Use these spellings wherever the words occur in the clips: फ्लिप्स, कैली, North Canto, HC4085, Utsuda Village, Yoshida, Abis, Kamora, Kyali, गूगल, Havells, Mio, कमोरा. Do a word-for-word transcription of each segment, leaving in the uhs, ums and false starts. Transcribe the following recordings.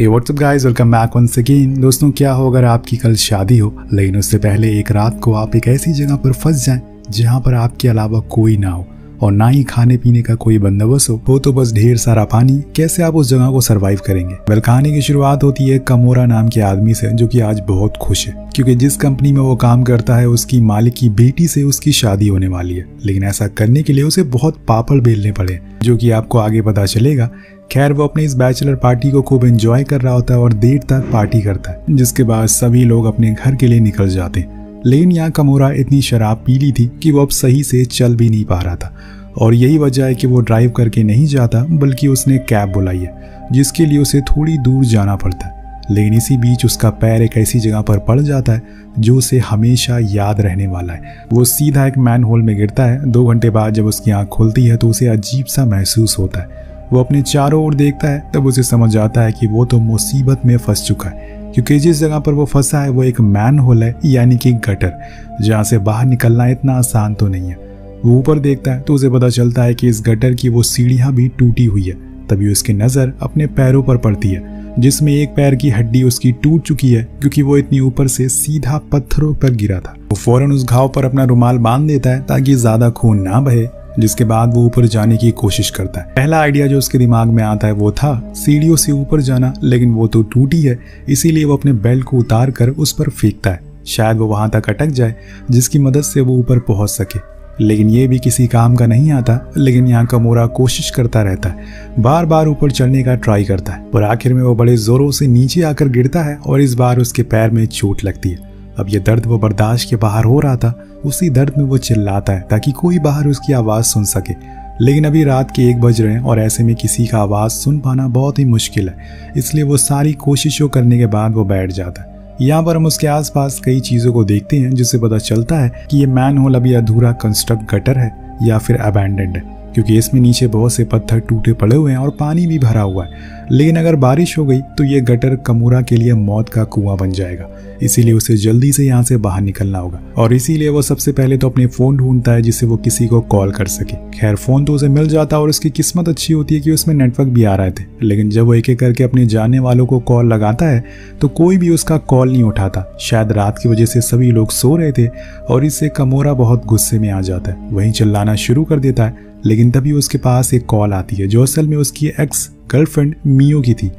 ए what's up guys, welcome back once again. दोस्तों, क्या हो अगर आपकी कल शादी हो, लेकिन उससे पहले एक रात को आप एक ऐसी जगह पर फंस जाएं जहां पर आपके अलावा कोई ना हो और ना ही खाने पीने का कोई बंदोबस्त हो, वो तो बस ढेर सारा पानी। कैसे आप उस जगह को सरवाइव करेंगे? वेल, कहानी की शुरुआत होती है कमोरा नाम के आदमी से, जो कि आज बहुत खुश है क्योंकि जिस कंपनी में वो काम करता है उसकी मालिक की बेटी से उसकी शादी होने वाली है। लेकिन ऐसा करने के लिए उसे बहुत पापड़ बेलने पड़े, जो कि आपको आगे पता चलेगा। खैर, वो अपने इस बैचलर पार्टी को खूब एंजॉय कर रहा होता है और देर तक पार्टी करता है, जिसके बाद सभी लोग अपने घर के लिए निकल जाते हैं। लेकिन यहाँ कमोरा इतनी शराब पी ली थी कि वो अब सही से चल भी नहीं पा रहा था और यही वजह है कि वो ड्राइव करके नहीं जाता, बल्कि उसने कैब बुलाई है, जिसके लिए उसे थोड़ी दूर जाना पड़ता है। लेकिन इसी बीच उसका पैर एक ऐसी जगह पर पड़ जाता है जो उसे हमेशा याद रहने वाला है। वो सीधा एक मैन होल में गिरता है। दो घंटे बाद जब उसकी आँख खुलती है तो उसे अजीब सा महसूस होता है। वो अपने चारों ओर देखता है, तब उसे समझ आता है कि वो तो मुसीबत में फंस चुका है, क्योंकि जिस जगह पर वो फंसा है वो एक मैन होल है, यानी कि गटर, जहाँ से बाहर निकलना इतना आसान तो नहीं है। वो ऊपर देखता है तो उसे पता चलता है कि इस गटर की वो सीढ़ियाँ भी टूटी हुई है। तभी उसकी नज़र अपने पैरों पर पड़ती है, जिसमें एक पैर की हड्डी उसकी टूट चुकी है, क्योंकि वो इतनी ऊपर से सीधा पत्थरों पर गिरा था। वो फौरन उस घाव पर अपना रुमाल बांध देता है ताकि ज़्यादा खून ना बहे, जिसके बाद वो ऊपर जाने की कोशिश करता है। पहला आइडिया जो उसके दिमाग में आता है वो था सीढ़ियों से ऊपर जाना, लेकिन वो तो टूटी है, इसीलिए वो अपने बेल्ट को उतार कर उस पर फेंकता है, शायद वो वहाँ तक अटक जाए जिसकी मदद से वो ऊपर पहुँच सके। लेकिन ये भी किसी काम का नहीं आता। लेकिन यहाँ कमोरा कोशिश करता रहता है, बार बार ऊपर चढ़ने का ट्राई करता है और आखिर में वो बड़े ज़ोरों से नीचे आकर गिरता है और इस बार उसके पैर में चोट लगती है। अब यह दर्द वो बर्दाश्त के बाहर हो रहा था, उसी दर्द में वो चिल्लाता है ताकि कोई बाहर उसकी आवाज़ सुन सके। लेकिन अभी रात के एक बज रहे हैं और ऐसे में किसी का आवाज़ सुन पाना बहुत ही मुश्किल है, इसलिए वो सारी कोशिशों करने के बाद वो बैठ जाता है। यहाँ पर हम उसके आसपास कई चीज़ों को देखते हैं, जिससे पता चलता है कि ये मैन होल अभी अधूरा कंस्ट्रक्ट गटर है या फिर अबैंडेंड है, क्योंकि इसमें नीचे बहुत से पत्थर टूटे पड़े हुए हैं और पानी भी भरा हुआ है। लेकिन अगर बारिश हो गई तो ये गटर कमोरा के लिए मौत का कुआं बन जाएगा, इसीलिए उसे जल्दी से यहाँ से बाहर निकलना होगा। और इसीलिए वो सबसे पहले तो अपने फ़ोन ढूंढता है, जिससे वो किसी को कॉल कर सके। खैर, फ़ोन तो उसे मिल जाता है और उसकी किस्मत अच्छी होती है कि उसमें नेटवर्क भी आ रहे थे। लेकिन जब वो एक एक करके अपने जाने वालों को कॉल लगाता है तो कोई भी उसका कॉल नहीं उठाता। शायद रात की वजह से सभी लोग सो रहे थे और इससे कमोरा बहुत गुस्से में आ जाता है, वहीं चिल्लाना शुरू कर देता है। लेकिन तभी उसके पास एक कॉल आती है, जो असल में उसकी एक्स गर्लफ्रेंड मियो की थी,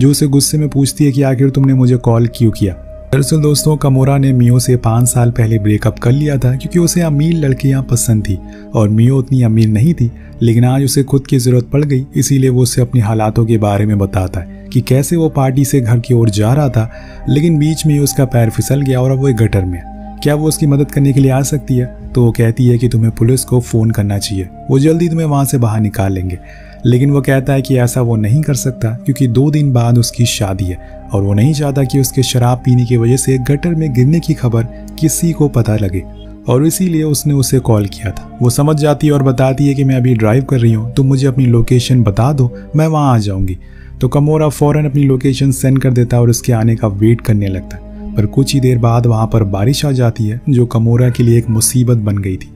जो उसे गुस्से में पूछती है कि आखिर तुमने मुझे कॉल क्यों किया। दरअसल दोस्तों, कमोरा ने मियो से पाँच साल पहले ब्रेकअप कर लिया था, क्योंकि उसे अमीर लड़कियां पसंद थी और मियो उतनी अमीर नहीं थी। लेकिन आज उसे खुद की ज़रूरत पड़ गई, इसीलिए वो उसे अपने हालातों के बारे में बताता है कि कैसे वो पार्टी से घर की ओर जा रहा था, लेकिन बीच में उसका पैर फिसल गया और अब वो एक गटर में। क्या वो उसकी मदद करने के लिए आ सकती है? तो वो कहती है कि तुम्हें पुलिस को फ़ोन करना चाहिए, वो जल्दी तुम्हें वहाँ से बाहर निकाल लेंगे। लेकिन वो कहता है कि ऐसा वो नहीं कर सकता, क्योंकि दो दिन बाद उसकी शादी है और वो नहीं चाहता कि उसके शराब पीने की वजह से गटर में गिरने की खबर किसी को पता लगे, और इसीलिए उसने उसे कॉल किया था। वो समझ जाती है और बताती है कि मैं अभी ड्राइव कर रही हूँ, तुम मुझे अपनी लोकेशन बता दो, मैं वहाँ आ जाऊँगी। तो कमोरा फ़ौरन अपनी लोकेशन सेंड कर देता है और उसके आने का वेट करने लगता है। पर कुछ ही देर बाद वहाँ पर बारिश आ जाती है, जो कमोरा के लिए एक मुसीबत बन गई थी।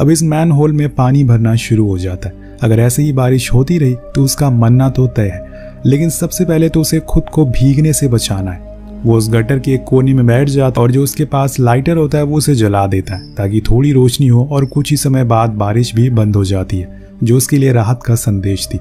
अब इस मैन होल में पानी भरना शुरू हो जाता है। अगर ऐसे ही बारिश होती रही तो उसका मरना तो तय है, लेकिन सबसे पहले तो उसे खुद को भीगने से बचाना है। वो उस गटर के एक कोने में बैठ जाता है और जो उसके पास लाइटर होता है वो उसे जला देता है ताकि थोड़ी रोशनी हो, और कुछ ही समय बाद बारिश भी बंद हो जाती है, जो उसके लिए राहत का संदेश थी।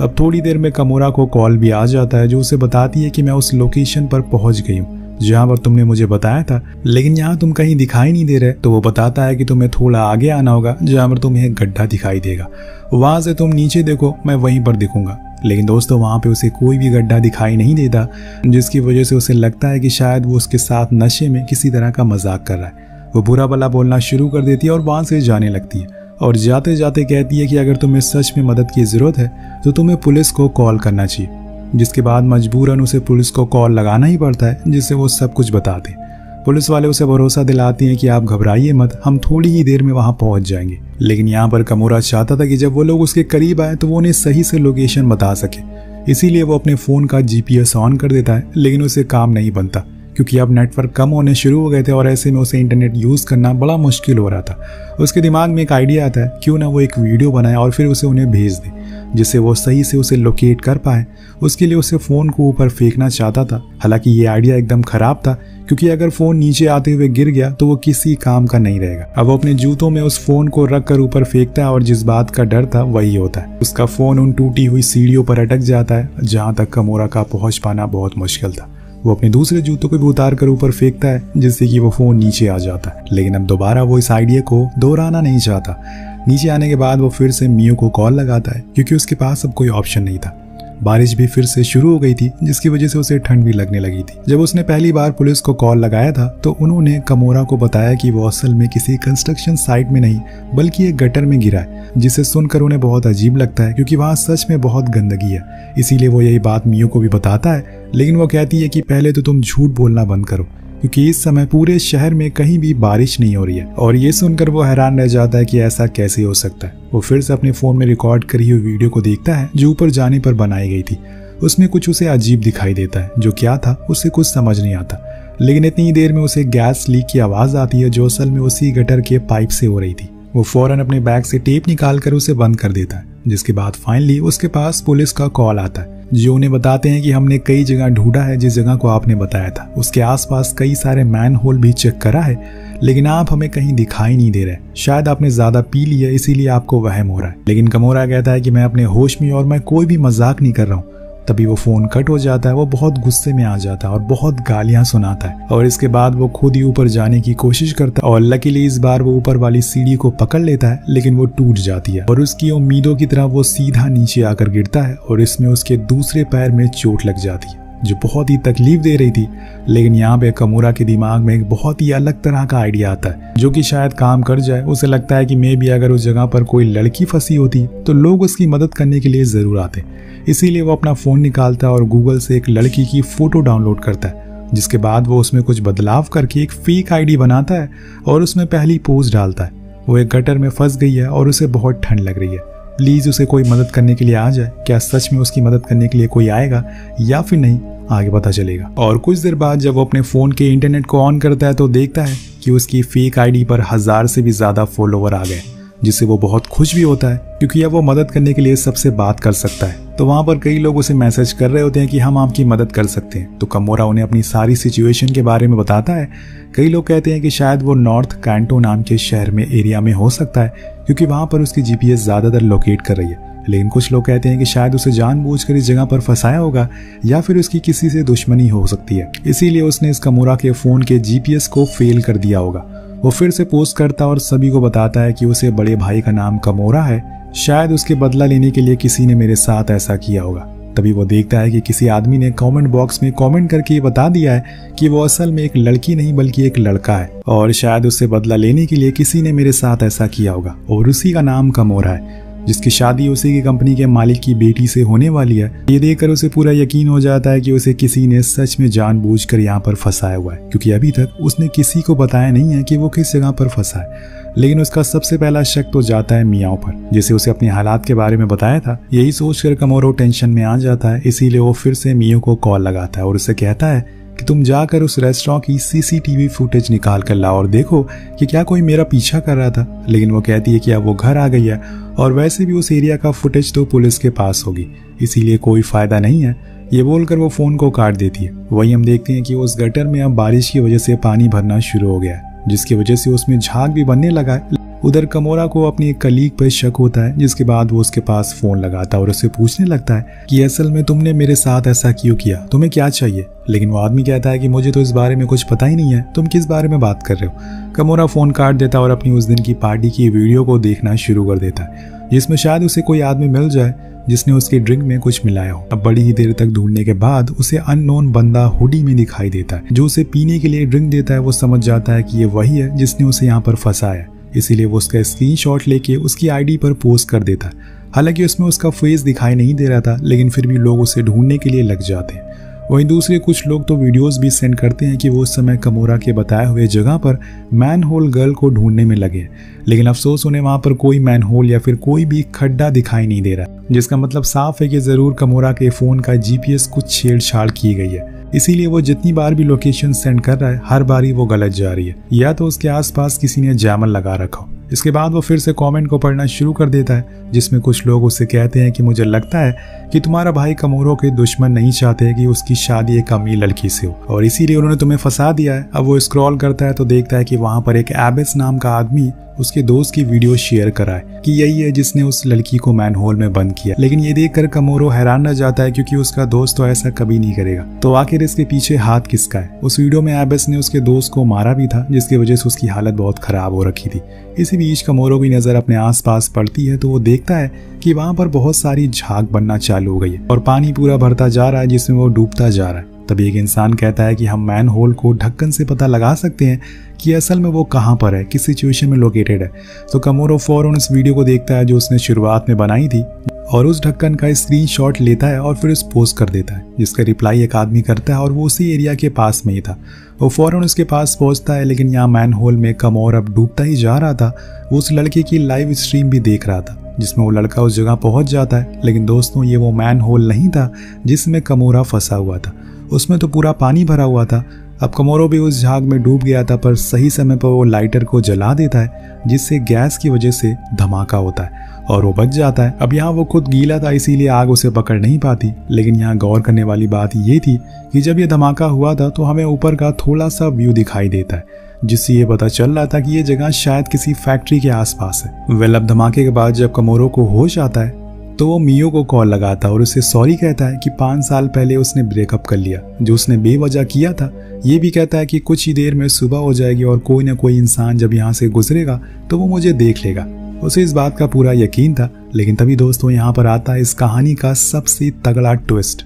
अब थोड़ी देर में कमोरा को कॉल भी आ जाता है, जो उसे बताती है कि मैं उस लोकेशन पर पहुँच गई हूँ जहाँ पर तुमने मुझे बताया था, लेकिन यहाँ तुम कहीं दिखाई नहीं दे रहे। तो वो बताता है कि तुम्हें थोड़ा आगे आना होगा, जहाँ पर तुम्हें एक गड्ढा दिखाई देगा, वहाँ से तुम नीचे देखो, मैं वहीं पर दिखूँगा। लेकिन दोस्तों, वहाँ पे उसे कोई भी गड्ढा दिखाई नहीं देता, जिसकी वजह से उसे लगता है कि शायद वो उसके साथ नशे में किसी तरह का मजाक कर रहा है। वो बुरा भला बोलना शुरू कर देती है और वहाँ से जाने लगती है, और जाते जाते कहती है कि अगर तुम्हें सच में मदद की ज़रूरत है तो तुम्हें पुलिस को कॉल करना चाहिए। जिसके बाद मजबूरन उसे पुलिस को कॉल लगाना ही पड़ता है, जिससे वो सब कुछ बताते हैं। पुलिस वाले उसे भरोसा दिलाते हैं कि आप घबराइए मत, हम थोड़ी ही देर में वहाँ पहुँच जाएंगे। लेकिन यहाँ पर कमोरा चाहता था कि जब वो लोग उसके करीब आए तो वो उन्हें सही से लोकेशन बता सके, इसीलिए वो अपने फ़ोन का जीपीएस ऑन कर देता है। लेकिन उसे काम नहीं बनता, क्योंकि अब नेटवर्क कम होने शुरू हो गए थे और ऐसे में उसे इंटरनेट यूज़ करना बड़ा मुश्किल हो रहा था। उसके दिमाग में एक आइडिया आता है, क्यों ना वो एक वीडियो बनाए और फिर उसे उन्हें भेज दे, जिससे वो सही से उसे लोकेट कर पाए। उसके लिए उसे फ़ोन को ऊपर फेंकना चाहता था। हालांकि ये आइडिया एकदम ख़राब था, क्योंकि अगर फ़ोन नीचे आते हुए गिर गया तो वो किसी काम का नहीं रहेगा। अब वो अपने जूतों में उस फ़ोन को रखकर ऊपर फेंकता है और जिस बात का डर था वही होता है। उसका फ़ोन उन टूटी हुई सीढ़ियों पर अटक जाता है, जहाँ तक कमोरा का पहुँच पाना बहुत मुश्किल था। वो अपने दूसरे जूतों को भी उतार कर ऊपर फेंकता है, जिससे कि वो फ़ोन नीचे आ जाता है। लेकिन अब दोबारा वो इस आइडिया को दोहराना नहीं चाहता। नीचे आने के बाद वो फिर से मियो को कॉल लगाता है, क्योंकि उसके पास अब कोई ऑप्शन नहीं था। बारिश भी फिर से शुरू हो गई थी, जिसकी वजह से उसे ठंड भी लगने लगी थी। जब उसने पहली बार पुलिस को कॉल लगाया था तो उन्होंने कमोरा को बताया कि वो असल में किसी कंस्ट्रक्शन साइट में नहीं बल्कि एक गटर में गिरा है, जिसे सुनकर उन्हें बहुत अजीब लगता है, क्योंकि वहाँ सच में बहुत गंदगी है। इसीलिए वो यही बात मियो को भी बताता है, लेकिन वो कहती है कि पहले तो तुम झूठ बोलना बंद करो, क्योंकि इस समय पूरे शहर में कहीं भी बारिश नहीं हो रही है। और ये सुनकर वो हैरान रह जाता है कि ऐसा कैसे हो सकता है। वो फिर से अपने फ़ोन में रिकॉर्ड करी हुई वीडियो को देखता है, जो ऊपर जाने पर बनाई गई थी। उसमें कुछ उसे अजीब दिखाई देता है, जो क्या था उसे कुछ समझ नहीं आता। लेकिन इतनी ही देर में उसे गैस लीक की आवाज़ आती है, जो असल में उसी गटर के पाइप से हो रही थी। वो फ़ौरन अपने बैग से टेप निकाल कर उसे बंद कर देता है, जिसके बाद फाइनली उसके पास पुलिस का कॉल आता है, जो उन्हें बताते हैं कि हमने कई जगह ढूंढा है जिस जगह को आपने बताया था। उसके आसपास कई सारे मैन होल भी चेक करा है, लेकिन आप हमें कहीं दिखाई नहीं दे रहे। शायद आपने ज़्यादा पी लिया, इसीलिए आपको वहम हो रहा है। लेकिन कमोरा कहता है कि मैं अपने होश में और मैं कोई भी मजाक नहीं कर रहा हूँ। तभी वो फ़ोन कट हो जाता है। वो बहुत गुस्से में आ जाता है और बहुत गालियाँ सुनाता है, और इसके बाद वो खुद ही ऊपर जाने की कोशिश करता है। और लकीली इस बार वो ऊपर वाली सीढ़ी को पकड़ लेता है, लेकिन वो टूट जाती है और उसकी उम्मीदों की तरह वो सीधा नीचे आकर गिरता है, और इसमें उसके दूसरे पैर में चोट लग जाती है, जो बहुत ही तकलीफ दे रही थी। लेकिन यहाँ पे कमोरा के दिमाग में एक बहुत ही अलग तरह का आइडिया आता है, जो कि शायद काम कर जाए। उसे लगता है कि मे भी अगर उस जगह पर कोई लड़की फंसी होती तो लोग उसकी मदद करने के लिए ज़रूर आते। इसीलिए वो अपना फ़ोन निकालता है और गूगल से एक लड़की की फ़ोटो डाउनलोड करता है, जिसके बाद वो उसमें कुछ बदलाव करके एक फेक आईडी बनाता है और उसमें पहली पोस्ट डालता है। वो एक गटर में फंस गई है और उसे बहुत ठंड लग रही है। प्लीज़ उसे कोई मदद करने के लिए आ जाए। क्या सच में उसकी मदद करने के लिए कोई आएगा या फिर नहीं, आगे पता चलेगा। और कुछ देर बाद जब वो अपने फ़ोन के इंटरनेट को ऑन करता है तो देखता है कि उसकी फेक आईडी पर हज़ार से भी ज़्यादा फॉलोवर आ गए, जिससे वो बहुत खुश भी होता है, क्योंकि अब वो मदद करने के लिए सबसे बात कर सकता है। तो वहाँ पर कई लोग उसे मैसेज कर रहे होते हैं कि हम आपकी मदद कर सकते हैं। तो कमोरा उन्हें अपनी सारी सिचुएशन के बारे में बताता है। कई लोग कहते हैं कि शायद वो नॉर्थ कैंटो नाम के शहर में एरिया में हो सकता है, क्योंकि वहाँ पर उसकी जीपीएस ज़्यादातर लोकेट कर रही है। लेकिन कुछ लोग कहते हैं कि शायद उसे जानबूझकर इस जगह पर फंसाया होगा या फिर उसकी किसी से दुश्मनी हो सकती है, इसीलिए उसने इस कमोरा के फ़ोन के जीपीएस को फेल कर दिया होगा। वो फिर से पोस्ट करता और सभी को बताता है कि उसे बड़े भाई का नाम कमोरा है, शायद उसके बदला लेने के लिए किसी ने मेरे साथ ऐसा किया होगा। तभी वो देखता है कि किसी आदमी ने कमेंट बॉक्स में कमेंट करके ये बता दिया है कि वो असल में एक लड़की नहीं बल्कि एक लड़का है, और शायद उससे बदला लेने के लिए किसी ने मेरे साथ ऐसा किया होगा। और उसी का नाम कमोरा है, जिसकी शादी उसी की कंपनी के मालिक की बेटी से होने वाली है। ये देखकर उसे पूरा यकीन हो जाता है कि उसे किसी ने सच में जानबूझकर यहाँ पर फंसाया हुआ है, क्योंकि अभी तक उसने किसी को बताया नहीं है कि वो किस जगह पर फंसा है। लेकिन उसका सबसे पहला शक तो जाता है मियाओ पर, जिसे उसे अपने हालात के बारे में बताया था। यही सोचकर कमोरा टेंशन में आ जाता है, इसीलिए वो फिर से मियो को कॉल लगाता है और उसे कहता है कि तुम जाकर उस रेस्टोरेंट की सीसीटीवी फुटेज निकाल कर लाओ और देखो कि क्या कोई मेरा पीछा कर रहा था। लेकिन वो कहती है कि अब वो घर आ गई है और वैसे भी उस एरिया का फुटेज तो पुलिस के पास होगी, इसीलिए कोई फ़ायदा नहीं है। ये बोलकर वो फ़ोन को काट देती है। वहीं हम देखते हैं कि उस गटर में अब बारिश की वजह से पानी भरना शुरू हो गया है, जिसकी वजह से उसमें झाग भी बनने लगा है। उधर कमोरा को अपनी एक कलीग पर शक होता है, जिसके बाद वो उसके पास फ़ोन लगाता है और उससे पूछने लगता है कि असल में तुमने मेरे साथ ऐसा क्यों किया, तुम्हें क्या चाहिए। लेकिन वो आदमी कहता है कि मुझे तो इस बारे में कुछ पता ही नहीं है, तुम किस बारे में बात कर रहे हो। कमोरा फ़ोन काट देता है और अपनी उस दिन की पार्टी की वीडियो को देखना शुरू कर देता है, जिसमें शायद उसे कोई आदमी मिल जाए जिसने उसके ड्रिंक में कुछ मिलाया हो। अब बड़ी ही देर तक ढूंढने के बाद उसे अननोन बंदा हुडी में दिखाई देता है, जो उसे पीने के लिए ड्रिंक देता है। वो समझ जाता है कि ये वही है जिसने उसे यहाँ पर फंसाया, इसीलिए वो उसका स्क्रीनशॉट लेके उसकी आईडी पर पोस्ट कर देता है। हालांकि उसमें उसका फेस दिखाई नहीं दे रहा था, लेकिन फिर भी लोग उसे ढूंढने के लिए लग जाते हैं। वहीं दूसरे कुछ लोग तो वीडियोस भी सेंड करते हैं कि वो उस समय कमोरा के बताए हुए जगह पर मैन होल गर्ल को ढूंढने में लगे, लेकिन अफसोस उन्हें वहाँ पर कोई मैन होल या फिर कोई भी खड्डा दिखाई नहीं दे रहा, जिसका मतलब साफ है कि ज़रूर कमोरा के फ़ोन का जीपीएस कुछ छेड़छाड़ की गई है। इसीलिए वो जितनी बार भी लोकेशन सेंड कर रहा है, हर बार ही वो गलत जा रही है, या तो उसके आसपास किसी ने जैमर लगा रखा हो। इसके बाद वो फिर से कमेंट को पढ़ना शुरू कर देता है, जिसमें कुछ लोग उससे कहते हैं कि मुझे लगता है कि तुम्हारा भाई कमोरो के दुश्मन नहीं चाहते कि उसकी शादी एक अमीर लड़की से हो और इसीलिए उन्होंने तुम्हें फंसा दिया है। अब वो स्क्रॉल करता है तो देखता है कि वहाँ पर एक एबिस नाम का आदमी उसके दोस्त की वीडियो शेयर कराए कि यही है जिसने उस लड़की को मैनहोल में बंद किया, लेकिन ये देखकर कमोरो हैरान रह जाता है क्योंकि उसका दोस्त तो ऐसा कभी नहीं करेगा। तो आखिर इसके पीछे हाथ किसका है? उस वीडियो में एबिस ने उसके दोस्त को मारा भी था, जिसकी वजह से उसकी हालत बहुत खराब हो रखी थी। इसी बीच कमोरो की नजर अपने आसपास पड़ती है तो वो देखता है कि वहाँ पर बहुत सारी झाग बनना चालू हो गई है और पानी पूरा भरता जा रहा है जिसमें वो डूबता जा रहा है। तभी एक इंसान कहता है कि हम मैन होल को ढक्कन से पता लगा सकते हैं कि असल में वो कहाँ पर है, किस सिचुएशन में लोकेटेड है। तो कमोरो फौरन उस वीडियो को देखता है जो उसने शुरुआत में बनाई थी और उस ढक्कन का स्क्रीनशॉट लेता है और फिर उस पोस्ट कर देता है, जिसका रिप्लाई एक आदमी करता है और वो उसी एरिया के पास में ही था। वो फौरन उसके पास पहुंचता है, लेकिन यहाँ मैन होल में कमोर अब डूबता ही जा रहा था। वो उस लड़के की लाइव स्ट्रीम भी देख रहा था जिसमें वो लड़का उस जगह पहुँच जाता है, लेकिन दोस्तों ये वो मैन होल नहीं था जिसमें कमोरा फंसा हुआ था, उसमें तो पूरा पानी भरा हुआ था। अब कमोरो भी उस झाग में डूब गया था, पर सही समय पर वो लाइटर को जला देता है जिससे गैस की वजह से धमाका होता है और वो बच जाता है। अब यहाँ वो खुद गीला था इसीलिए आग उसे पकड़ नहीं पाती, लेकिन यहाँ गौर करने वाली बात ये थी कि जब ये धमाका हुआ था तो हमें ऊपर का थोड़ा सा व्यू दिखाई देता है, जिससे ये पता चल रहा था कि ये जगह शायद किसी फैक्ट्री के आसपास है। वेल, अब धमाके के बाद जब कमोरो को होश आता है तो वो मियो को कॉल लगाता है और उसे सॉरी कहता है कि पाँच साल पहले उसने ब्रेकअप कर लिया जो उसने बेवजह किया था। ये भी कहता है कि कुछ ही देर में सुबह हो जाएगी और कोई ना कोई इंसान जब यहाँ से गुजरेगा तो वो मुझे देख लेगा। उसे इस बात का पूरा यकीन था, लेकिन तभी दोस्तों यहाँ पर आता है इस कहानी का सबसे तगड़ा ट्विस्ट।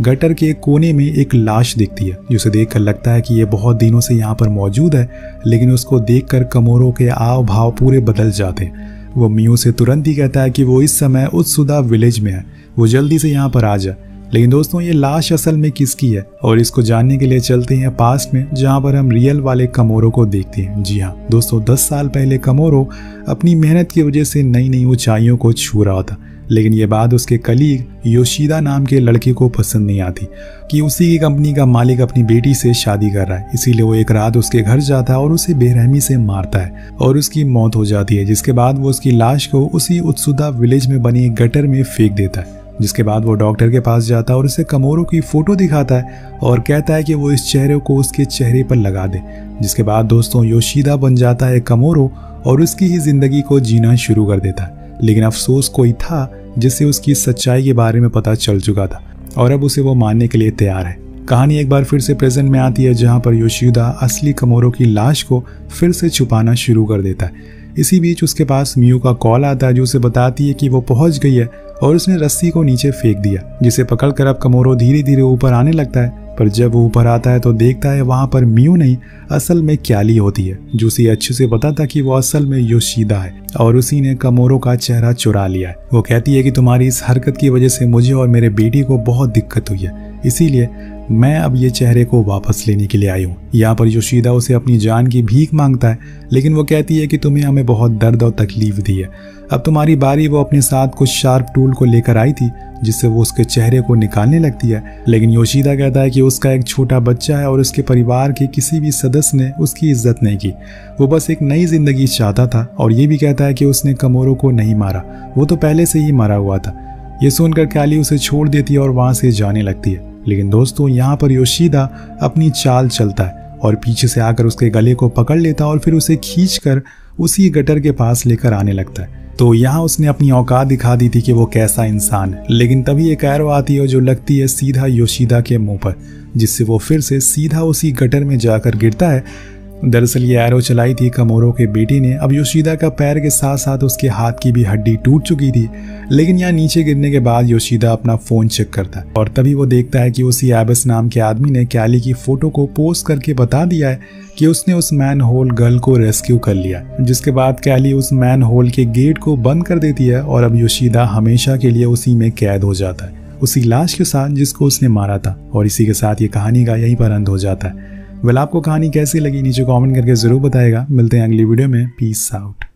गटर के कोने में एक लाश दिखती है जिसे देखकर लगता है कि ये बहुत दिनों से यहाँ पर मौजूद है, लेकिन उसको देखकर कमोरो के आव भाव पूरे बदल जाते हैं। वो मियो से तुरंत ही कहता है कि वो इस समय उत्सुदा विलेज में है, वो जल्दी से यहाँ पर आ जाए। लेकिन दोस्तों ये लाश असल में किसकी है और इसको जानने के लिए चलते हैं पास्ट में, जहाँ पर हम रियल वाले कमोरो को देखते हैं। जी हाँ दोस्तों, दस साल पहले कमोरो अपनी मेहनत की वजह से नई नई ऊंचाइयों को छू रहा था, लेकिन ये बात उसके कलीग योशिदा नाम के लड़के को पसंद नहीं आती कि उसी की कंपनी का मालिक अपनी बेटी से शादी कर रहा है। इसीलिए वो एक रात उसके घर जाता है और उसे बेरहमी से मारता है और उसकी मौत हो जाती है, जिसके बाद वो उसकी लाश को उसी उत्सुदा विलेज में बने गटर में फेंक देता है। जिसके बाद वो डॉक्टर के पास जाता है और उसे कमोरो की फ़ोटो दिखाता है और कहता है कि वो इस चेहरे को उसके चेहरे पर लगा दे। जिसके बाद दोस्तों योशिदा बन जाता है कमोरो और उसकी ही ज़िंदगी को जीना शुरू कर देता है, लेकिन अफसोस कोई था जिससे उसकी सच्चाई के बारे में पता चल चुका था और अब उसे वो मानने के लिए तैयार है। कहानी एक बार फिर से प्रेजेंट में आती है जहां पर योशिदा असली कमोरो की लाश को फिर से छुपाना शुरू कर देता है। इसी बीच उसके पास मियो का कॉल आता है जो उसे बताती है कि वो पहुंच गई है और उसने रस्सी को नीचे फेंक दिया, जिसे पकड़कर अब कमोरो धीरे धीरे ऊपर आने लगता है। पर जब वो ऊपर आता है तो देखता है वहाँ पर मियो नहीं असल में क्याली होती है, जो उसे अच्छे से पता था कि वो असल में योशिदा है और उसी ने कमोरो का चेहरा चुरा लिया है। वो कहती है कि तुम्हारी इस हरकत की वजह से मुझे और मेरे बेटी को बहुत दिक्कत हुई है, इसीलिए मैं अब ये चेहरे को वापस लेने के लिए आई हूँ। यहाँ पर योशिदा उसे अपनी जान की भीख मांगता है, लेकिन वो कहती है कि तुम्हें हमें बहुत दर्द और तकलीफ दी है, अब तुम्हारी बारी। वो अपने साथ कुछ शार्प टूल को लेकर आई थी जिससे वो उसके चेहरे को निकालने लगती है, लेकिन योशिदा कहता है कि उसका एक छोटा बच्चा है और उसके परिवार के किसी भी सदस्य ने उसकी इज्जत नहीं की, वो बस एक नई जिंदगी चाहता था। और ये भी कहता है कि उसने कमोरो को नहीं मारा, वो तो पहले से ही मरा हुआ था। ये सुनकर काली उसे छोड़ देती है और वहाँ से जाने लगती है, लेकिन दोस्तों यहाँ पर योशिदा अपनी चाल चलता है और पीछे से आकर उसके गले को पकड़ लेता है और फिर उसे खींचकर उसी गटर के पास लेकर आने लगता है। तो यहाँ उसने अपनी औकात दिखा दी थी कि वो कैसा इंसान है, लेकिन तभी एक एरो आती है जो लगती है सीधा योशिदा के मुंह पर, जिससे वो फिर से सीधा उसी गटर में जाकर गिरता है। दरअसल ये एरो चलाई थी कमोरो के बेटे ने। अब योशिदा का पैर के साथ साथ उसके हाथ की भी हड्डी टूट चुकी थी, लेकिन यहाँ नीचे गिरने के बाद योशिदा अपना फ़ोन चेक करता है और तभी वो देखता है कि उसी एबिस नाम के आदमी ने कैली की फ़ोटो को पोस्ट करके बता दिया है कि उसने उस मैन होल गर्ल को रेस्क्यू कर लिया। जिसके बाद कैली उस मैन होल के गेट को बंद कर देती है और अब योशिदा हमेशा के लिए उसी में कैद हो जाता है, उसी लाश के साथ जिसको उसने मारा था। और इसी के साथ ये कहानी का यहीं पर अंत हो जाता है। वेल, आपको कहानी कैसी लगी नीचे कमेंट करके ज़रूर बताएगा। मिलते हैं अगली वीडियो में। Peace out.